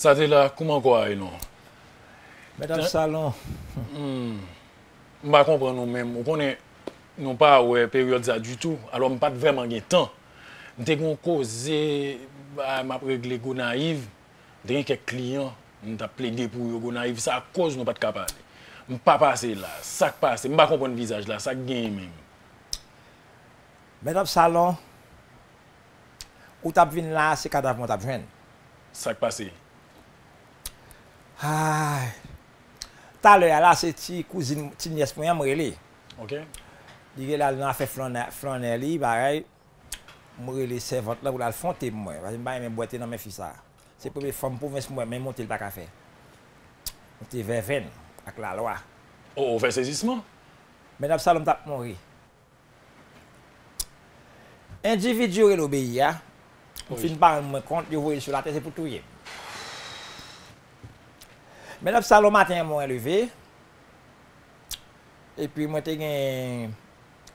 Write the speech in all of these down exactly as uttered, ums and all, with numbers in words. Ça c'est là, comment quoi, non? Madame Salon. Hmm. On va comprendre nous-mêmes. On connaît non pas ouais période ça du tout. Alors on pas vraiment gain temps. On t'ai causé m'a régler go naïve, des quelques clients, on t'a plaidé pour go naïve, ça à cause nous pas capable. On pas passer là, ça passe, on pas comprendre visage là, ça gain même. Madame Salon. Ou t'as venu là, c'est cadavre mon t'a joindre. Ça passé. Ah. Tout à l'heure, là, c'est une cousine, une nièce pour moi, je OK. Il là, on a fait flanelli, pareil. Je suis servante là, pour la fonter moi. Parce que je ne vais pas boiter dans mes fils. C'est la première femme province pour moi, même monter le bac à faire. On était vers vingt, avec la loi. Oh, vers saisissement? Mesdames, ça, on t'a mort. Individu, il obéit. On finit par me compte, je vois sur la tête, c'est pour tout. Mesdames, ça, le matin, je suis levé. Et puis, moi, j'ai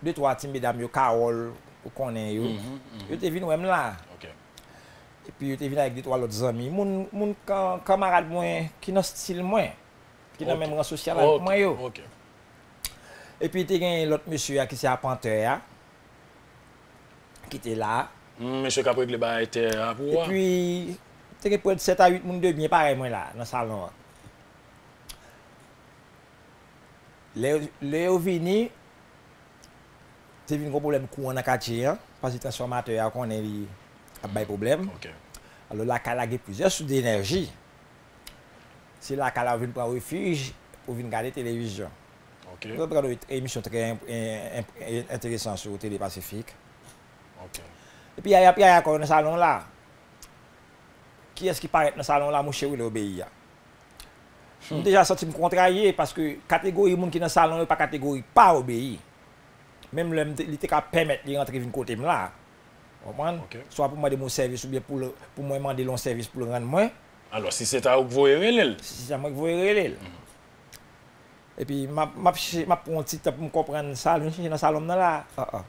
deux, trois teams, mesdames, Carole, ou connaît, je suis venu là. Et puis, je suis venu avec deux, trois autres amis. Mon camarade, qui n'a pas style, qui n'a même pas social avec moi. Et puis, j'ai l'autre monsieur qui s'est appenté, qui était là. Monsieur Capri, qui était à pouvoir. Et puis, j'ai près de sept à huit personnes de bien pareil, moi, là, dans le salon. Léo Vini, c'est un gros problème qu'on a caché, parce que le transformateur a un problème. Alors là, il y a plusieurs sources d'énergie. C'est là qu'il y a un refuge pour regarder la télévision. Nous avons une émission très intéressante sur Télé Pacifique. Et puis, il y a encore un salon là. Qui est-ce qui paraît dans le salon là, mon cher Léobéia? Hmm. Déjà senti me contrarier parce que catégorie monde qui dans salon n'est pas catégorie pas obéi. Même le il était capable permettre de rentrer vinn côté là. Comprendre? Okay. Soit pour moi de mon service ou bien pour le, pour moi demander long service pour le rendre moins. Alors si c'est à vous voyez si c'est à moi que vous voyez hmm. Et puis m'a m'a m'a prend petit temps pour me comprendre ça, je suis dans salon là. Ah ah.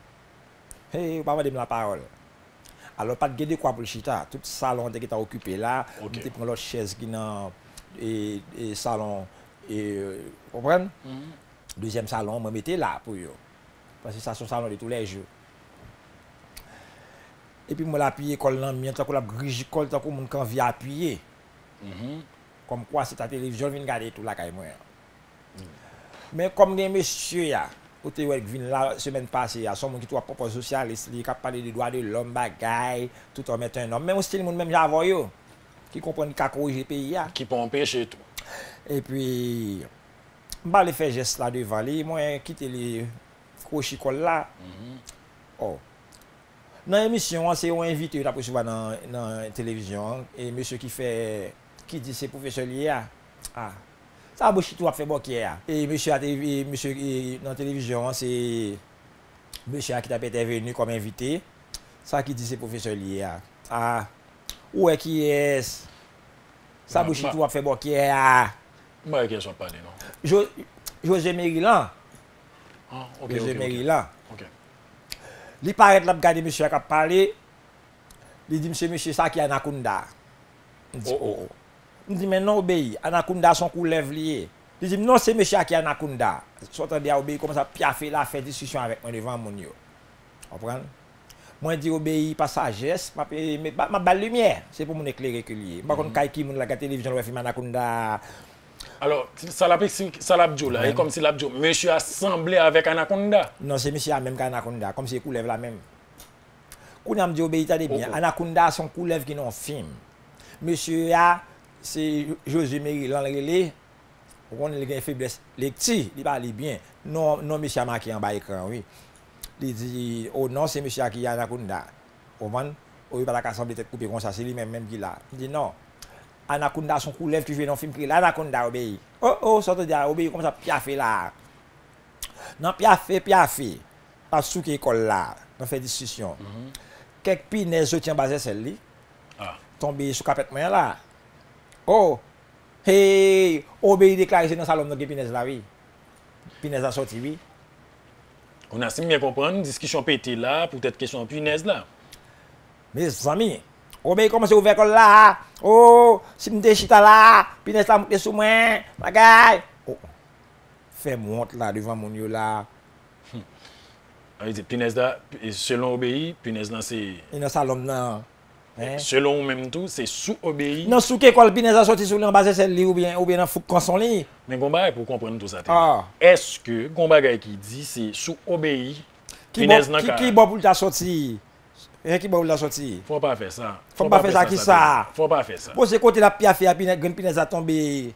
Hey, pas de la parole. Alors pas de guider quoi pour le chita, tout salon qui t'a occupé là, okay. Tu prends l'autre chaise qui dans Et, et salon, et, vous comprenez? Mm-hmm. Deuxième salon, je me mettais là pour eux. Parce que ça, c'est un salon de tous les jours. Et puis, je l'appuie, l'école, l'ambiance, tant qu'on l'a grigé, l'école, tant qu'on l'a envie d'appuyer. Mm-hmm. Comme quoi, c'est la télévision, je viens regarder tout là, quand même. Mm-hmm. Mais comme les messieurs, qui viennent la semaine passée, il y a des gens qui sont propres socialistes, qui parlent des droits de l'homme, bagaille, tout en mettant un homme. Même si les gens, même j'avoue eux. Qui comprennent qu'à corriger le pays. Qui peut empêcher tout. Et puis, je vais faire geste là devant lui. Moi, je quitte les crochicoles là. Mm-hmm. Oh. Dans l'émission, c'est un invité qui a reçu dans la télévision. Et monsieur qui fait, qui dit c'est professeur Lia. Ah. Ça, c'est tout à fait bon qui est. Et monsieur dans la télévision, c'est monsieur qui a intervenu comme invité. Ça qui dit c'est professeur Lia. Ah. Où est qui est? Ça bouche tout à fait bon qui est. Moi, je ne suis pas non. José Mérilan. Ah, ok. José Mérilan. Ok. Il paraît que regarder monsieur qui a parlé. Il dit monsieur, monsieur, ça qui est Anaconda. Il dit, oh, oh. Il dit, mais non, obéi. Anaconda, son cou lève lié. Il dit, non, c'est monsieur qui est Anaconda. S'entendez à obéi, commence à piaffer là, faire discussion avec moi devant mon yo. Vous comprenez? Moi, je dis obéi par sagesse, mais ma balle lumière, c'est pour mon éclairer que lié. Par contre, Kaiki, mon la télévision, le film Anaconda. Alors, ça l'a dit là, et comme si l'a dit, monsieur a semblé avec Anaconda. Non, c'est monsieur a même qu'Anaconda, comme si il coulève la même. Quand on dit obéi, t'as dit bien. Anaconda, son coulève qui n'en film. Monsieur a, c'est José Mérilan relais. On a une faiblesse. Les petits, il parle bien. Non, non, monsieur a marqué en bas écran, oui. Il dit, oh non, c'est monsieur qui est Anaconda. Au moins, il n'y a pas qu'assemblée tête coupée comme ça, c'est lui-même qui l'a. Il dit, non, Anaconda, son coup lève, tu joues dans le film qui est là, Anaconda obéit. Oh, oh, ça te dit, obéit comme ça, piafé là. Non, piafé, piafé. Pas sous qui est là, on fait discussion. Quelques pinaises se tient basé celle-là, tombé sous capette moyen là. Oh, hey, obéit déclaré, c'est dans le salon de pinaises là, oui. Pinaises a sorti, oui. On a si bien compris, discussion pété là, peut-être question punaise là. Mes amis, Oh, mais comment c'est ouvert comme là? Oh, si me déchita là, puis n'est-ce pas monter sous moi, bagaille. Oh, fais monte là devant mon yo là. Il dit, punaise là, selon obéi, punaise là c'est. Il n'a pas l'homme là. Selon même tout, c'est sous-obéi. Non, sous-que quoi, le punaise a sorti sous l'en bas, c'est lui ou bien dans fou qu'on son lit. Mais Gomba, pour comprendre tout ça, est-ce que Gomba qui dit c'est sous-obéi? Qui bon pour ta sortie? Et qui va la sortir? Faut pas faire ça. Faut pas faire ça qui ça? Faut pas faire ça. Pour ce côté la piaffe et la punaise a tombé.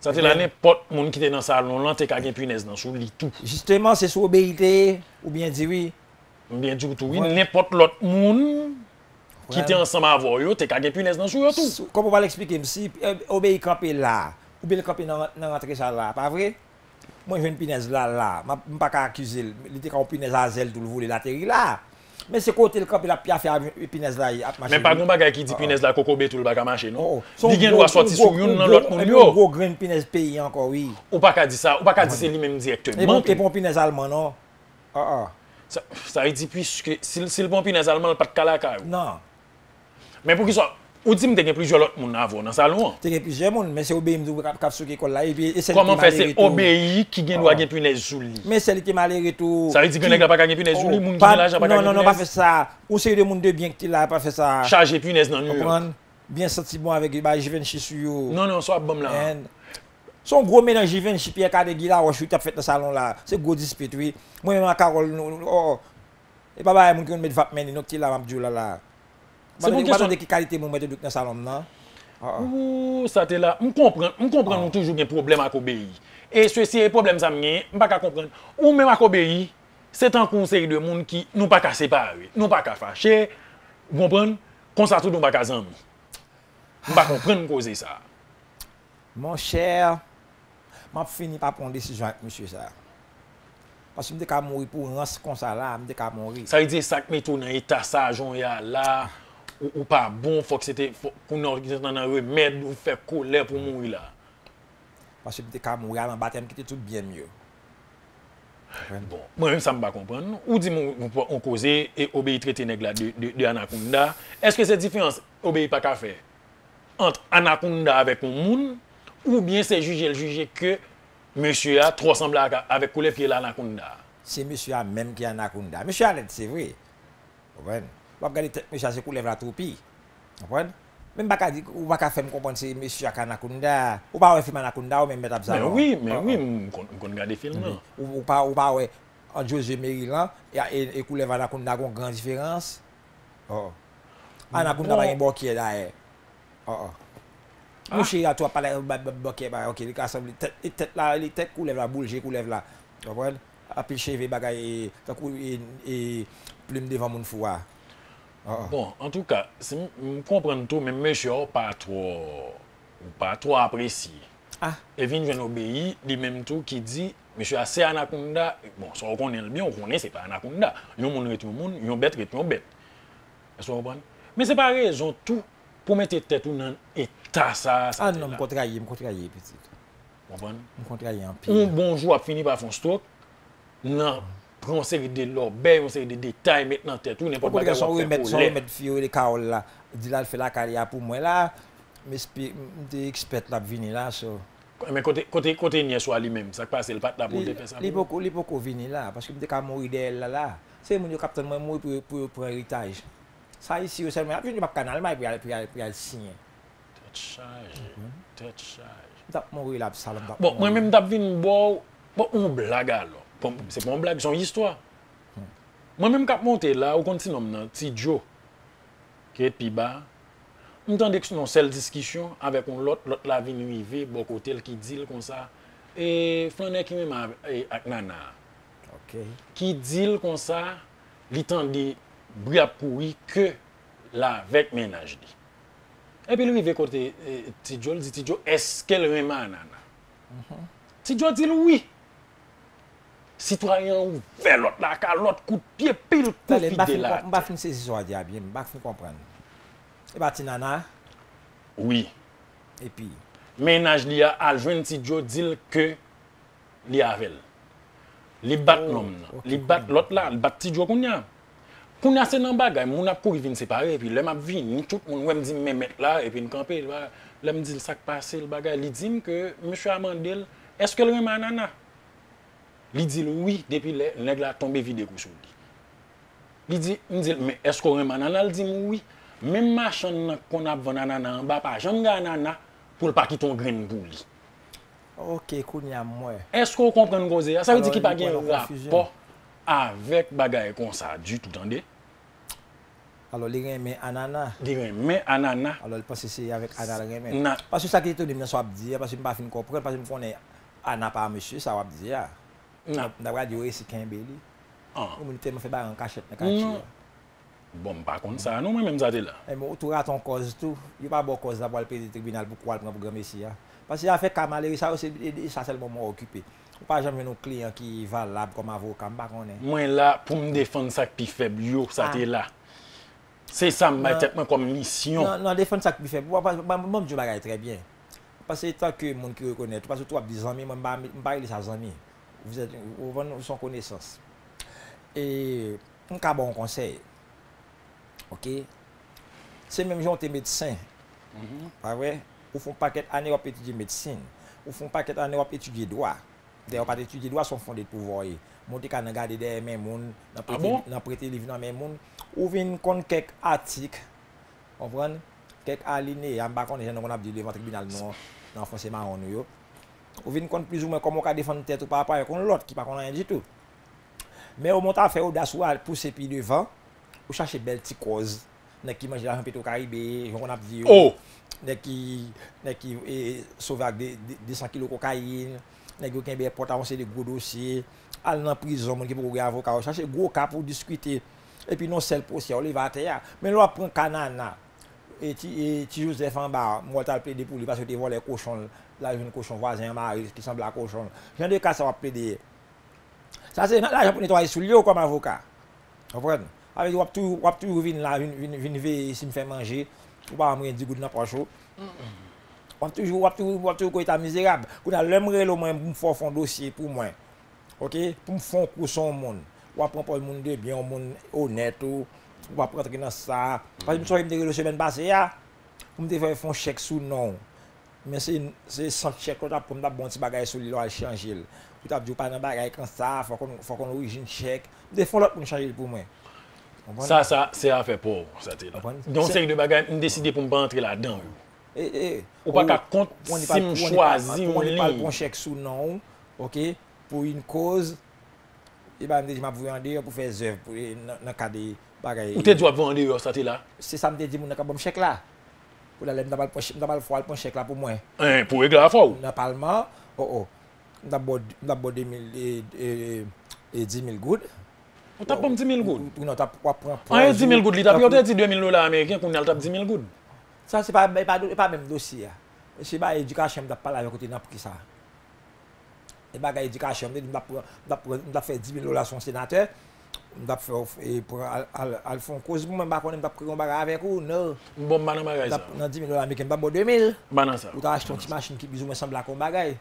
Ça c'est là n'importe monde qui est dans le salon, là t'es qu'à une punaise dans sous lit tout. Justement, c'est sous obéité ou bien dit oui. Bien dit tout oui, n'importe l'autre monde qui était ensemble avant eux, t'es qu'à une punaise dans sous tout. Comment on va l'expliquer si obéi camper là ou bien camper dans dans rentrer ça là, pas vrai? Moi je veux une punaise là là, m'ai pas qu'à accuser, il était qu'une punaise à zèle tout le voler la terre là. Mais c'est côté le camp la piaffe et punaise là a marché. Mais pas grand bagage qui dit punaise là cocobé tout le bagage marché non. Il gagne doit sortir sur une dans l'autre monde yo. Gros grain punaise pays encore oui. Ou pas qu'a dit ça, ou pas qu'a dit c'est lui-même directement. Et bon punaise allemand non. Ah ah. Ça ça dit puisque si si le bon punaise allemand pas de calaka. Non. Mais pour qu'il soit ou dit me t'ai plusieurs autres monde avant dans salon. T'ai plusieurs monde mais c'est obéir me cap sur école là et puis essayer comment faire c'est obéir qui gagne doit gagne punaise sous lui. Mais c'est lui qui malheureux tout. Ça veut dire que nèg pas gagne punaise sous lui, monde qui l'argent pas gagne. Non non non, pas faire ça. Ou c'est de monde de bien qui là pas faire ça. Charger punaise dans nous. Comprendre bien senti bon avec bah je viens chez sur. Non non, soit bon là. Son gros mélange je viens chez Pierre Cadegui là, je suis t'a fait dans salon là. C'est gros dispute oui. Moi même Carole oh. Et papa monde qui met va mener nous qui là m'a là là. C'est une question de qualité mon mettre dans le salon là. Ouh, ça t'est là. On comprend, on comprend nous toujours un problème à obéir. Et ceci est problème ça m'gien, on pas qu'à comprendre. Ou même à obéir, c'est un conseil de monde qui nous pas qu'à séparer, nous pas qu'à fâcher. Vous comprenez? Comme ça tout nous pas qu'à zam. On pas comprendre causer ça. Mon cher, m'a fini par prendre décision avec monsieur ça. Parce que me qu'à mourir pour rance comme ça là, me qu'à mourir. Ça veut dire ça que met tout dans état ça j'on ya là. Ou, ou pas bon, faut que c'était qu'on organise dans un remède ou faire colère pour mourir là. Parce que peut-être qu'à mourir en baptême qui était tout bien mieux. Bon, moi même ça me pas comprendre. Ou dit on causait et obéir traité nèg là de de, de Anaconda. Est-ce que c'est différence obéir pas qu'à faire entre Anaconda avec un monde ou bien c'est juger le juger que monsieur a trop semblé avec colère qui est l'Anaconda. C'est monsieur a même qui est Anaconda. Monsieur a c'est vrai. Ouais. Je ne sais pas si je suis la toupie. Même si je ne fais pas comprendre que monsieur Anaconda. Ou pas film Anaconda ou même mettre ça. Oui, mais oui, je regarde le film. Ou pas en José Maryland et Koulève Anaconda une grande différence. Anaconda n'a pas qui est là. Mon cher, tu as parlé de la tête. Les têtes là, les têtes coulèvent la boule, j'ai coulèvent là. Après, cheveux, bagaille, et plume devant mon foie. Ah. Bon, en tout cas, si je comprends tout, mais monsieur n'a pas trop, pas trop apprécié. Ah. Et vient de obéir, lui-même tout qui dit, monsieur a c'est Anaconda. Bon, si on connaît bien, on connaît, ce n'est pas Anaconda. Il y a un monde qui est un monde, il y a un bête qui est un bête. Est-ce que vous comprenez? Mais ce n'est pas raison tout pour mettre tête tout dans l'état ça. Ah non, je contraille, je contraille, petit. Vous comprenez? Je contraille en pire. Un bon jour a fini par faire stroke. Non. On série de l'obéi, on série de détails maintenant tête tout n'importe quoi. Pourquoi ils mettent, ils mettent fioles les carols là, dit là fait la carrière pour moi là, mais des experts là venir là. Mais côté côté côté nièce soit lui-même, ça passe le pas la bonne personne. Il beaucoup il beaucoup venir là parce que me ca mourir d'elle là là, c'est mon capitaine moi mourir pour pour pour héritage. Ça ici au seulement, je ne pas canal mais pour pour pour signer. Tête charge, tête charge. D'a mourir là ça là. Bon, moi même d'a venir bon on blague alors. C'est pas une blague, c'est une histoire. Mm. Moi-même, quand je monte là, au continent, petit Joe, qui est plus bas, je m'entendais que nous avons une discussion avec l'autre, l'autre la vie nuivée, bon côté, qui dit comme ça, et Flaner qui même avec Nana, okay. Qui dit comme ça, il tendait à courir que la vec ménage. Et puis, lui, il côté petit Joe, il dit petit Joe, est-ce qu'elle aime Nana? Petit Joe dit oui. Citoyen ou vers l'autre la l'autre coup de pied pile coup de fidèle là. On va finir ces histoires bien, on va finir comprendre. Et bah Tinana. Oui. Et puis ménage li a aljoine ti Joe dit que li avel. Li bat l'homme, li bat l'autre là, li bat ti Joe konya. Pour nous, c'est dans bagay, mon a couru venir séparer puis l'homme a venir tout le monde me dit mais mettre là et puis camper là, l'homme me dit le sac passé le bagay, il dit que monsieur Amandel, est-ce que le même anana? Il dit oui depuis le nèg la tombé vide couche. Il dit me dit mais est-ce que le même anana? Il dit oui. Même machin qu'on a vendre anana en bas pas jamais anana pour pas quitter ton grain pour lui. OK, kounya moi. Est-ce qu'on comprend cause ça veut dire qu'il pas gain rapport avec bagaille comme ça du tout entendez. Alors les remen anana, les remen anana. Alors il pense c'est avec anana remen. Parce que ça qui est de bien soit dire parce que me pas fin comprendre parce que me connais ana pas monsieur ça va dire. Non, d'avoir dit oui c'est Kimbeli. Ah, on me tellement fait ba en cachette na cachette. Bon pas comme ça non moi même ça là. Et moi tout raton cause tout, il pas bon cause d'avoir le pays du tribunal pour quoi prendre pour grand monsieur. Parce que ça fait camaler ça c'est ça seulement moi occupé. Pas jamais nos clients qui valable comme avocat pas connait moi là pour me défendre ça qui faible yo ça t'est là c'est ça me tête moi comme mission non non défendre ça qui faible moi je bagaille très bien parce que tant que monde qui reconnaît parce que toi des amis moi pas les amis vous êtes vous sont connaissance et un cas bon conseil OK c'est même gens t'es médecin pas vrai ou font paquet année ou étudier médecine ou font paquet année ou étudier droit. D'ailleurs, pas d'étudier droit sont fondés pour voir. Monter qu'à regarder des mêmes mondes, n'a prêté livre dans mêmes mondes. Ou vient qu'on quelques articles, on prend quelques alinéas. En bas, on est dans qu'on a dit devant tribunal non, non forcément on nous. Ou vient qu'on plus ou moins comment on défend tête ou par rapport à l'autre qui pas qu'on a rien du tout. Mais au monte à faire audace ou à pousser puis devant, ou chercher belle petite cause. N'est qui mange l'argent au Caraïbe, on a dit. Oh. N'est qui n'est qui sauve avec deux cents kilos de cocaïne. Les gens qui ont porté avancé des gros dossiers, aller en prison, qui ont des avocats, chercher gros cas pour discuter. Et puis, non, seul pour ça, on les va à terre. Mais là, on prend Canana. Et tu Joseph en bas, moi, tu as plaidé pour lui parce que tu vois les cochons, la jeune cochon voisin, mari qui semble à cochon. J'ai deux cas, ça va plaider. Ça, c'est là, j'ai nettoyé sous l'eau comme avocat. Vous comprenez? Avec tout, on va tout revenir là, venir veiller, si me fait manger, on va me dire que je n'ai pas chaud. On toujours on toujours toujours état misérable qu'on a l'aimerait au moins pour faire un dossier pour moi OK pour me faire courson monde ou prendre pour le monde de bien monde honnête ou va prendre dans ça parce que je me suis semaine passée pour me faire un chèque sous nom mais c'est c'est sans chèque là pour me bon petit bagage sur lui là changer ou t'a dit pas dans bagage comme ça faut qu'on faut qu'on origine chèque des fois l'autre pour changer pour moi ça ça c'est affaire pauvre ça t'es là donc c'est de bagage on décider pour me pas entrer là-dedans. Eh, eh, ou pas qu'à compte si on choisit on n'est pas bon chèque sous non OK pour une cause et ben me dit m'a vendre pour faire œuvre pour dans cas de bagaille ou tu dois vendre ça t'es là c'est ça me dit mon bon chèque là pour la n'a pas le bon chèque là pour moi hein pour régler la fois ou dans parlement oh oh d'abord d'abord deux mille et dix mille good on t'a pas dix mille good non t'a pas prendre dix mille good il t'a dit deux mille dollars américains pour n'a t'a dix mille good. Ça, ce n'est pas, pas, pas même dossier. C'est pas l'éducation qui parle avec le qui ça. Et pas l'éducation, on a fait dix mille dollars son sénateur, on a fait Alphon Cause, on a pris un bagage avec vous. Non. Bon, on a pris dix mille dollars américains, on a deux mille. On a acheté une petite machine qui ressemble à un bagage.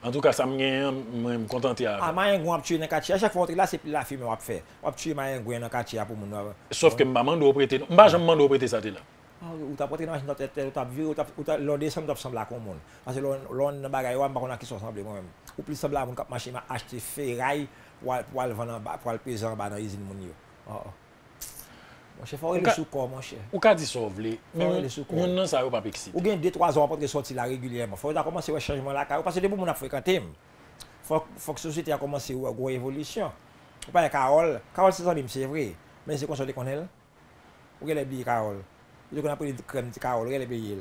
En tout cas, ça me contente. Ah, je suis un tuer dans le quartier. À chaque fois, c'est la fille qui a fait. Je suis un tuer dans le quartier pour mon. Sauf que je ne prêter. Je ne vais prêter ça. Ou t'as porté dans la tête, ou t'as vu, ou t'as l'ordre, ça me ressemble à comme monde. Parce que l'on n'a pas gagné, on a qui se ressemble moi-même. Ou plus semblable à mon cap machin, acheter ferraille pour aller vendre, pour aller peser en bas dans l'usine Mounio. Mon chef, on est le secours, mon chef. Ou qu'a dit sauver, mais le secours. Mon nom, ça va pas pixie. Ou bien deux, trois ans, on peut sortir là régulièrement. Faut commencer à changer la carrière. Parce que depuis mon fréquenté, faut que la société a commencé à avoir une évolution. Ou pas Carole, Carole, c'est ça, c'est vrai. Mais c'est quoi ça, qu'on est là? Ou qu'elle oublie Carole? Il y a des crèmes de Carole, elle est payée.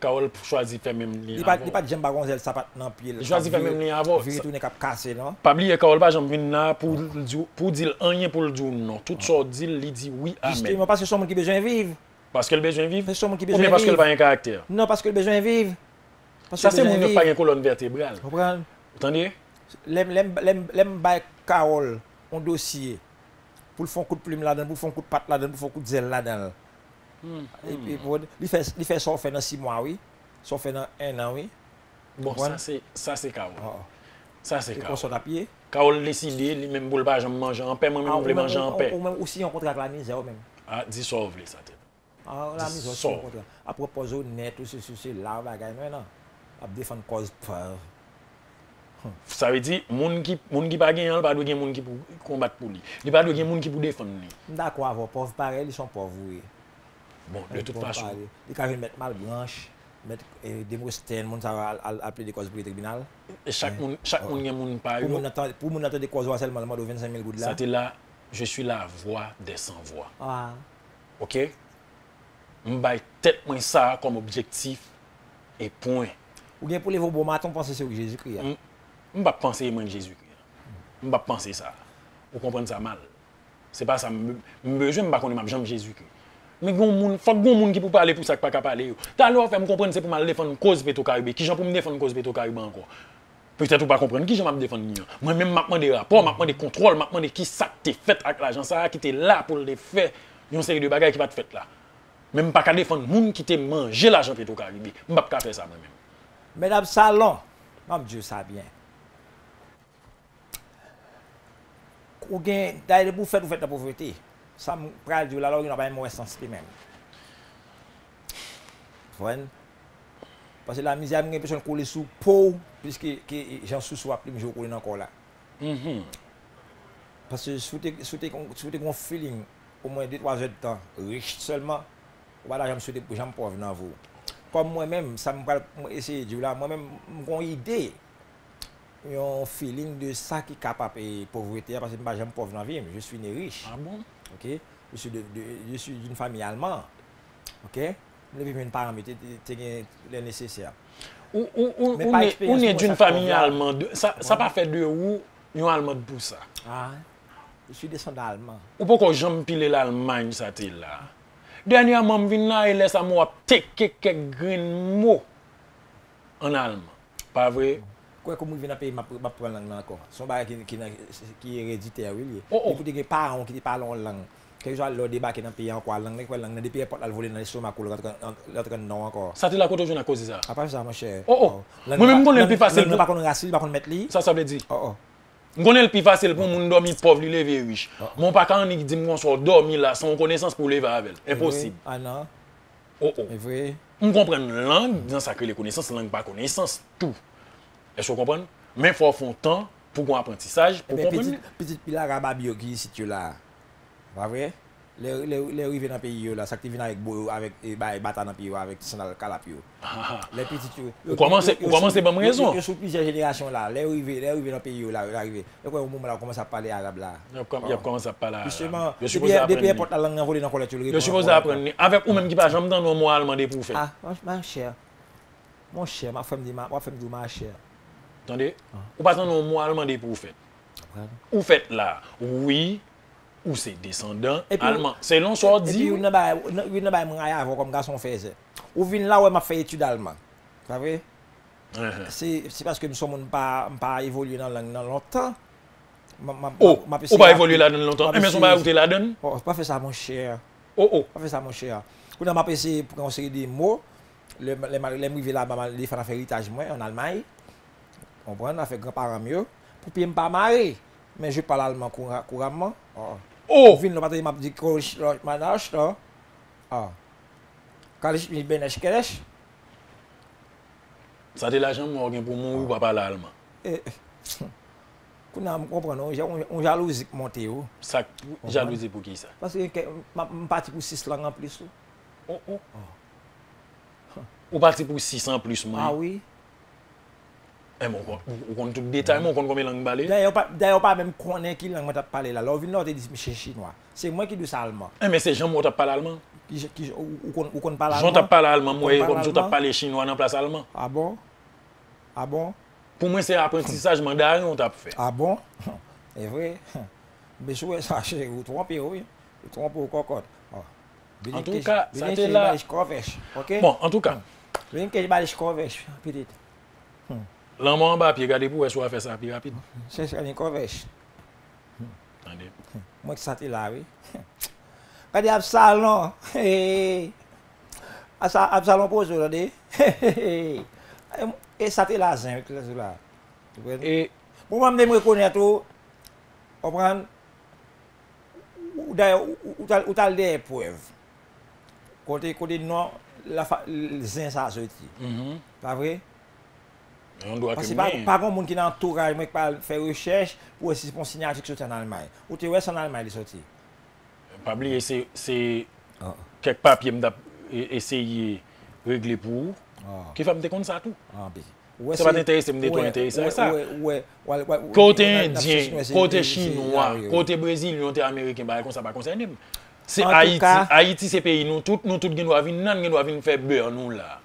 Carole choisit de faire même lien. Il n'y a pas de jambe à gonzelle, ça pas dans pied. Il choisit de faire même lien avant. Il retourne cap cassé, non? Pas oublier Carole, pas j'en viens là pour dire rien pour le dire non. Tout ça dit, il dit oui à. Justement, parce que c'est son monde qui a besoin de vivre. Parce qu'elle a besoin de vivre? Ou bien parce qu'elle n'a pas un caractère? Non, parce qu'elle a besoin de vivre. Ça, c'est mon nom, pas une colonne vertébrale. Vous comprenez? Vous entendez? L'aime by Carole, un dossier, pour le faire un coup de plume là-dedans, pour le faire un coup de patte là-dedans, pour le faire un coup de zèle là-dedans. Il fait ça dans six mois, oui. Ça fait dans un an, oui. Bon, ça c'est K O. Ça c'est K O. Quand on décide, lui-même, il ne peut pas manger en paix, moi-même, je voulais manger en paix. Ou même aussi en contrat avec la misère. Ah, dissolve ça. Ah, la misère, c'est un contrat. À propos de net, tout ceci, là, non. À défendre cause peur. Ça veut dire, moun qui qui pas gagné, il pas de moun qui pour combattre pour lui. Il pas de moun qui pour défendre lui. D'accord, avoir pauvre pareil, ils sont pauvres. Bon, de toute façon. Ils peuvent mettre mal blanche, mettre des moustaines, moun ça va appeler des causes pour le tribunal. Chaque moun chaque moun gagne moun pas. Pour moun attendre des causes seulement de vingt-cinq mille gouttes là. C'était là, je suis la voix des sans voix. Ah. OK. M'baille tête moins ça comme objectif et point. Ou bien pour les vos bon matin, pensez sur Jésus-Christ. Je ne vais pas penser à Jésus. Je ne vais pas penser ça. Vous comprenez ça mal. Ce n'est pas ça. Je ne vais pas connaître Jésus. Mais il faut que les gens qui peuvent parler pour ça ne peuvent pas parler. Tout à l'heure, vous comprenez c'est pour me défendre cause Pétro-Caribé. Qui j'en pour me défendre cause Pétro-Caribé encore? Peut-être vous ne comprenez pas qui j'en me défendre. Moi-même, je demande des rapports, je demande des contrôles, je demande qui ça t'est fait avec l'agent, ça qui était là pour le faire. Il y a une série de bagages qui va te faire là. Même pas qu'à défendre les gens qui t'ont mangé l'agent Pétro-Caribé. Je ne vais pas faire ça moi-même. Mesdames Salon, mon Dieu, ça bien. Ou bien, d'ailleurs, vous faites la pauvreté. Ça me parle de la loi, il n'a pas un mauvais sens lui-même. Parce que la misère, j'ai l'impression de couler sous peau, puisque j'en suis sous appelé, mais je coule encore là. Parce que si vous avez un feeling, au moins deux trois heures de temps, riche seulement, voilà, je me souhaite que j'en pauvre dans vous. Comme moi-même, ça me parle, essayer de là, moi-même, j'ai une idée. Il y a un feeling de ça qui est capable de pauvreté, parce que je ne suis pas pauvre dans la vie, mais je suis né riche. Ah bon? Okay? Je suis de, de, je suis d'une famille allemande. Okay? Je vis avec mes parents, mais c'est le nécessaire. Ou, ou, ou, mais on est d'une famille allemande. Ça n'a pas fait de où un allemand pour ça. Ah, je suis descendant allemand. Ou pourquoi j'aime piler l'Allemagne, ça t'est là? Dernièrement, je viens là et laisse à moi quelques grands mots en allemand. Pas vrai? Quoi que vous venez à payer, je vais prendre la langue encore. Son bagage qui est héréditaire, oui. Vous avez des parents qui parlent en langue. Quelque chose, le débat qui est dans le pays encore, la langue, la langue, depuis la volée dans les sommets, l'autre non encore. Ça, c'est la côte de la cause de ça. Après ça, mon cher. Oh oh. Moi-même, je connais le plus facile. Je ne connais pas racisme, je ne connais pas mettre. Ça, ça veut dire. Oh oh. Je connais le plus facile pour mon dormir pauvre, lui lever riche. Mon papa, il dit qu'on soit dormi là, sans connaissance pour lever avec. Impossible. Ah non. Oh oh. C'est vrai. On comprend la langue, dans ça que les connaissances, la langue, pas connaissance, tout. Est-ce que vous comprenez? Mais il faut faire un temps pour un apprentissage. Pour eh bien, petit, petit pila rababio qui est situé là. Pas vrai? Les, les, les rivières dans le pays, ça qui vient avec avec bata dans le pays, avec Sanal Kalapio. Les petits. Vous commencez par une raison. Je suis plusieurs générations là. Les rivières dans le pays, là, l'arrivée. Et quand on commence à parler arabe là. Il commence à parler arabe. Je suppose apprendre. Avec vous-même qui parle, j'aime dans nos mots allemands des prophètes. Ah, mon cher. Mon cher, ma femme dit ma chère. Attendez, ou pas dans un mot allemand des prophètes. Ou faites là, oui, ou c'est descendant allemand. Selon ce qu'on dit. Vous n'avez pas marié avant comme garçon faisait. Ou vient là où m'a fait étude allemand. Vous savez? C'est parce que nous sommes pas pas évolué dans la langue longtemps. Oh, on pas évolué là dans longtemps. Mais on va écouter la donne. Oh, pas fait ça mon cher. Oh oh, pas fait ça mon cher. On a pas essayé pour conseiller des mots. Les rivières là-bas, les faire héritage moi en Allemagne. On prend, on a fait grands-parents mieux. Pour puis, je ne pas marier. Mais je parle allemand couramment. Oh! Je viens de m'a dit que je suis là. Quand je suis bien, je suis ça, c'est l'argent que pour moi, je ne parle pas allemand. Quand on comprend, on jalousie pour monter. Ça, jalousie pour qui ça? Parce que je suis parti pour six langues en plus. Oh oh! Ou parti pour six en plus, moi? Ah oui? On compte tout le détail, on compte combien de langues parlées. D'ailleurs, pas même connaître qui langue t'a parlé là. L'orville, on te dit, c'est chinois. C'est moi qui dis allemand. Mais c'est Jean, moi, t'a parlé allemand. Ou qu'on parle allemand. Jean, t'a parlé allemand, moi, comme je t'a parlé chinois en place allemand. Ah bon? Ah bon? Pour moi, c'est apprentissage mandarin, on t'a fait. Ah bon? C'est vrai. Mais je suis ça, vous trompez, oui. Vous trompez au cocotte. En tout cas, ça t'est là. Bon, en tout cas. L'envoi en bas, puis regardez pour vous faire ça plus rapide. C'est ce qu'on converse. Attendez. Moi qui sentais là, oui. Regardez Absalon. Absalon pose, regardez. Et ça t'est là, c'est là. Et Pour me reconnaître, vous comprenez, vous avez des preuves. Côté, côté, non, les instants sortis. Pas vrai? On doit parce que pas pas grand monde qui dans entourage moi qui pas faire recherche pour si pour signature qui sorti en Allemagne. Ou tu vois en Allemagne il sorti. Pas oublier c'est c'est ah. quelques papiers me essayer régler pour ah. qui fait me déconne ça tout. Ah bien. Ouais, ça va t'intéresser me détourner intéressé ça. Ouais ouais ouais. Côté indien, côté chinois, côté brésilien, côté américain, bah comme ça pas concerné. C'est Haïti, Haïti c'est pays nous toutes nous toutes qui doivent venir, nous doivent venir faire beurre nous là.